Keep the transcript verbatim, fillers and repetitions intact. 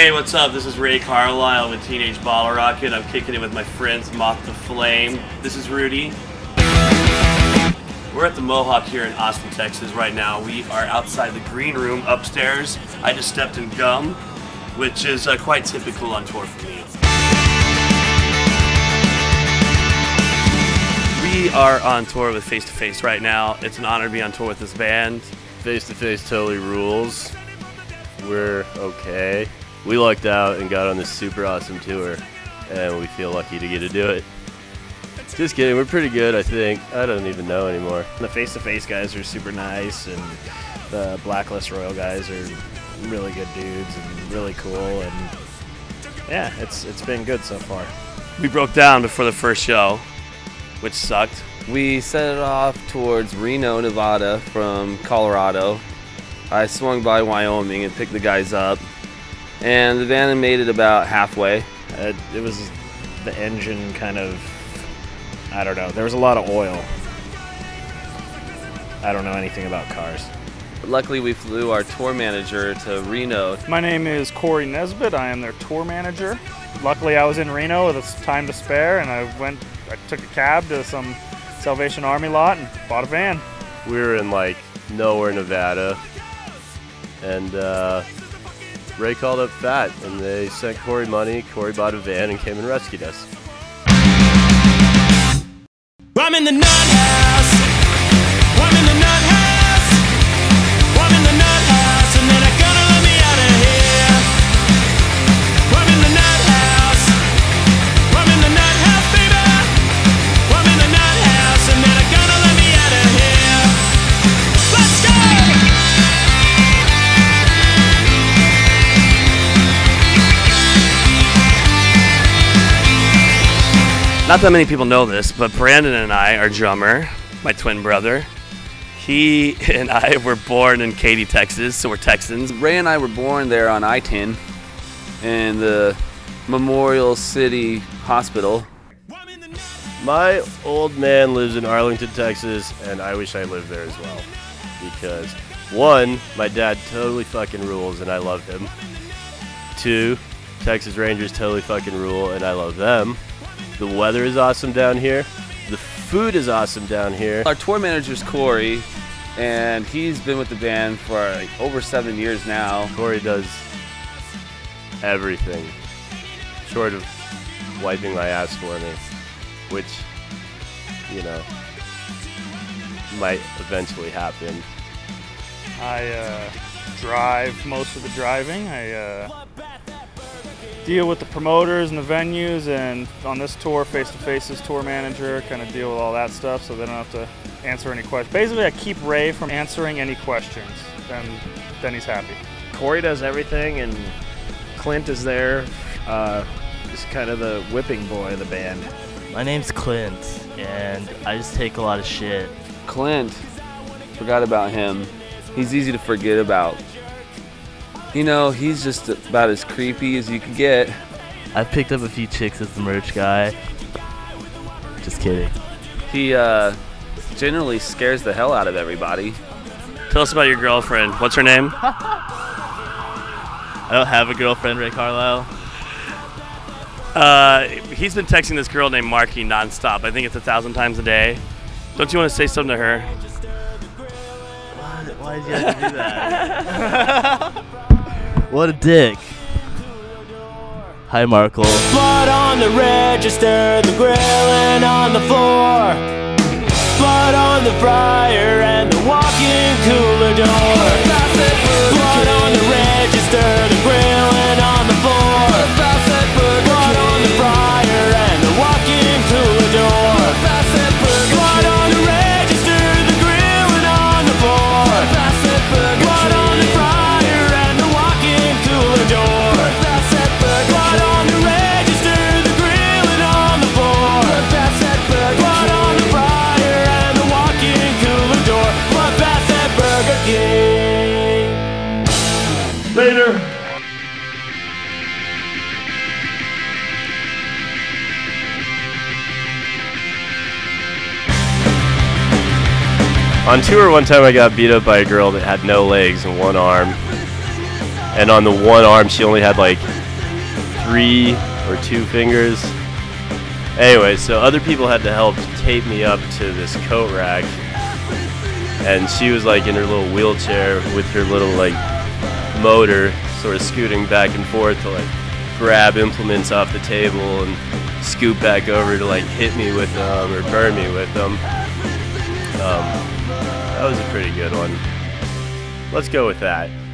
Hey, what's up? This is Ray Carlisle with Teenage Bottle Rocket. I'm kicking it with my friends Moth to Flame. This is Rudy. We're at the Mohawk here in Austin, Texas right now. We are outside the green room upstairs. I just stepped in gum, which is uh, quite typical on tour for me. We are on tour with Face to Face right now. It's an honor to be on tour with this band. Face to Face totally rules. We're okay. We lucked out and got on this super awesome tour, and we feel lucky to get to do it. Just kidding, we're pretty good, I think. I don't even know anymore. The Face to Face guys are super nice, and the Blacklist Royal guys are really good dudes and really cool, and yeah, it's it's been good so far. We broke down before the first show, which sucked. We set it off towards Reno, Nevada from Colorado. I swung by Wyoming and picked the guys up, and the van made it about halfway. It, it was the engine kind of, I don't know, there was a lot of oil. I don't know anything about cars. Luckily we flew our tour manager to Reno. My name is Corey Nesbitt, I am their tour manager. Luckily I was in Reno with a time to spare, and I went, I took a cab to some Salvation Army lot and bought a van. We were in like nowhere, Nevada, and uh, Ray called up Fat, and they sent Corey money. Corey bought a van and came and rescued us. I'm in the nut house. I'm in the nut house. I'm in the nut house, and they're not gonna let me out of here. I'm in the nut house. I'm in the nut house, baby. I'm in the nut house, and they're not gonna let me out of here. Let's go. Not that many people know this, but Brandon and I, our drummer, my twin brother, he and I were born in Katy, Texas, so we're Texans. Ray and I were born there on I ten in the Memorial City Hospital. My old man lives in Arlington, Texas, and I wish I lived there as well. Because, one, my dad totally fucking rules, and I love him. Two, Texas Rangers totally fucking rule, and I love them. The weather is awesome down here. The food is awesome down here. Our tour manager's Corey, and he's been with the band for like over seven years now. Corey does everything, short of wiping my ass for me, which, you know, might eventually happen. I uh, drive most of the driving. I. Uh... deal with the promoters and the venues, and on this tour, Face to Face's tour manager, kind of deal with all that stuff so they don't have to answer any questions. Basically, I keep Ray from answering any questions, and then he's happy. Corey does everything, and Clint is there. Uh, he's kind of the whipping boy of the band. My name's Clint, and I just take a lot of shit. Clint, forgot about him. He's easy to forget about. You know, he's just about as creepy as you can get. I picked up a few chicks as the merch guy. Just kidding. He uh, generally scares the hell out of everybody. Tell us about your girlfriend. What's her name? I don't have a girlfriend, Ray Carlisle. Uh, he's been texting this girl named Marky nonstop. I think it's a thousand times a day. Don't you want to say something to her? Why, why did you have to do that? What a dick. Hi, Markle. Blood on the register, the grilling on the floor. Blood on the fryer and the walk-in cooler door. Blood on the register, the grilling on the floor. Blood on the fryer and the walk-in cooler door. Blood on the register, the grilling on the floor. Blood on the fryer. Later. On tour one time I got beat up by a girl that had no legs and one arm. and on the one arm she only had like three or two fingers. Anyway, so other people had to help tape me up to this coat rack, and she was like in her little wheelchair with her little like motor sort of scooting back and forth to like grab implements off the table and scoot back over to like hit me with them or burn me with them. Um, that was a pretty good one. Let's go with that.